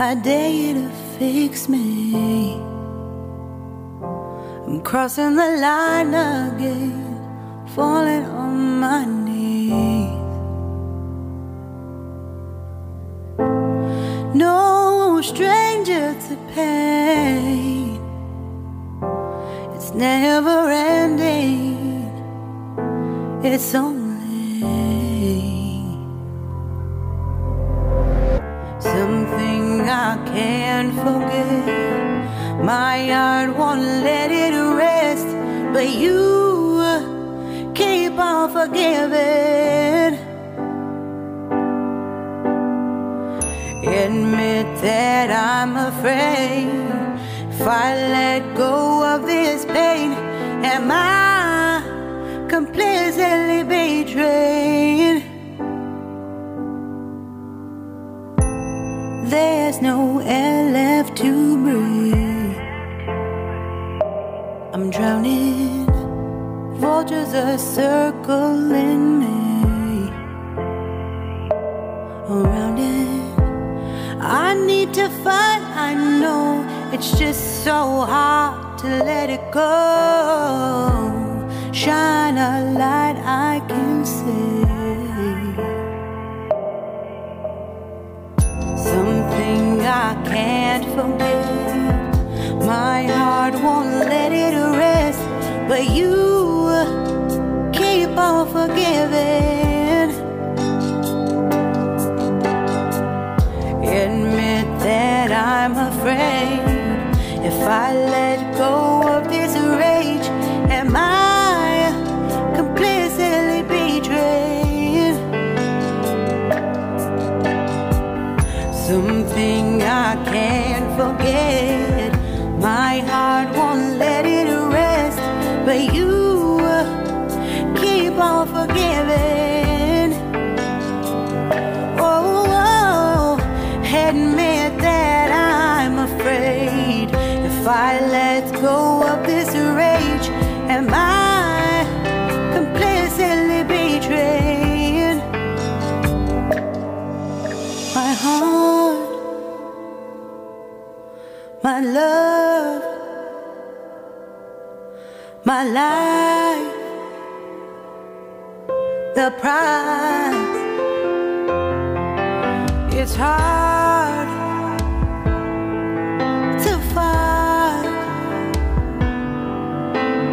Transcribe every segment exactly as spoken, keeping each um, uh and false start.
I dare you to fix me. I'm crossing the line again, falling on my knees. No stranger to pain, it's never ending, it's only something I can't forget. My heart won't let it rest, but you keep on forgiving. Admit that I'm afraid, if I let go of this pain, am I completely betrayed? There's no air left to breathe, I'm drowning, vultures are circling me, around it, I need to fight, I know, it's just so hard to let it go, shine a light I can see. I can't forget. My heart won't let it rest, but you keep on forgiving. Admit that I'm afraid, if I let go of this rage, am I completely betrayed? Something I can't forget. My heart won't let it rest, but you keep on forgiving. Oh, oh, admit that I'm afraid. If I let go of this rage, am I completely betrayed? My heart, my love, my life, the prize. It's hard to fight,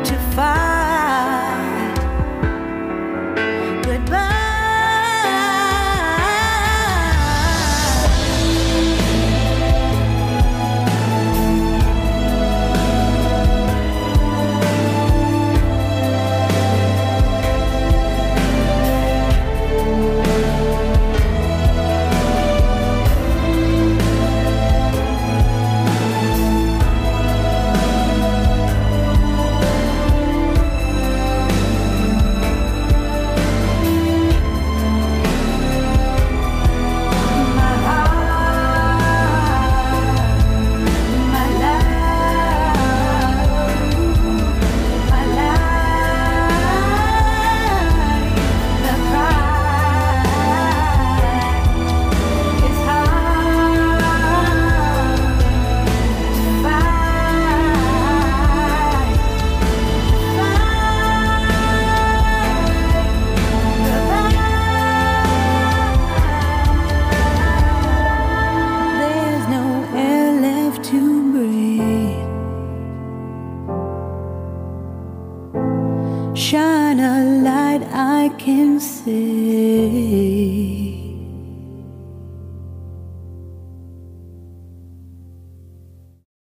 to fight goodbye. Shine a light I can see.